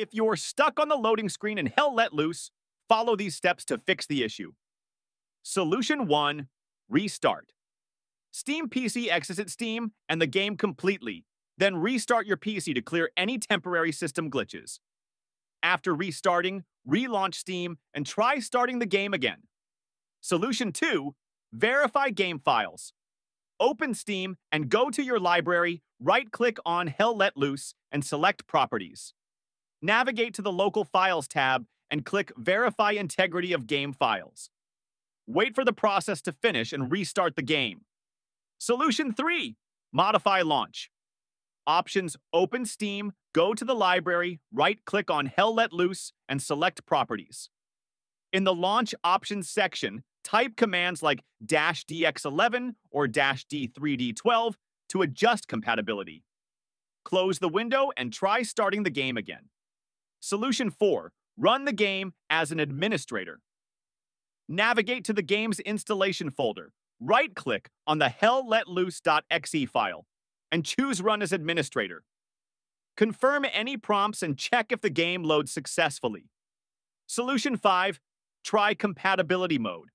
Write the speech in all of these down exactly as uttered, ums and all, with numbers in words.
If you're stuck on the loading screen in Hell Let Loose, follow these steps to fix the issue. Solution one, restart. Steam P C exits Steam and the game completely, then restart your P C to clear any temporary system glitches. After restarting, relaunch Steam and try starting the game again. Solution two, verify game files. Open Steam and go to your library, right-click on Hell Let Loose and select Properties. Navigate to the Local Files tab and click Verify Integrity of Game Files. Wait for the process to finish and restart the game. Solution three, modify launch. Options: Open Steam, go to the library, right-click on Hell Let Loose, and select Properties. In the Launch Options section, type commands like dash D X eleven or dash D three D twelve to adjust compatibility. Close the window and try starting the game again. Solution four, run the game as an administrator. Navigate to the game's installation folder, right-click on the hell let loose dot x e file, and choose Run as Administrator. Confirm any prompts and check if the game loads successfully. Solution five, try Compatibility Mode.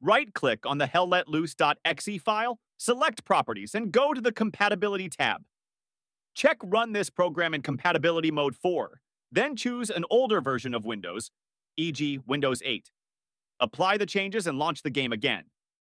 Right-click on the hell let loose dot x e file, select Properties, and go to the Compatibility tab. Check Run this program in Compatibility Mode four, then choose an older version of Windows, for example Windows eight. Apply the changes and launch the game again.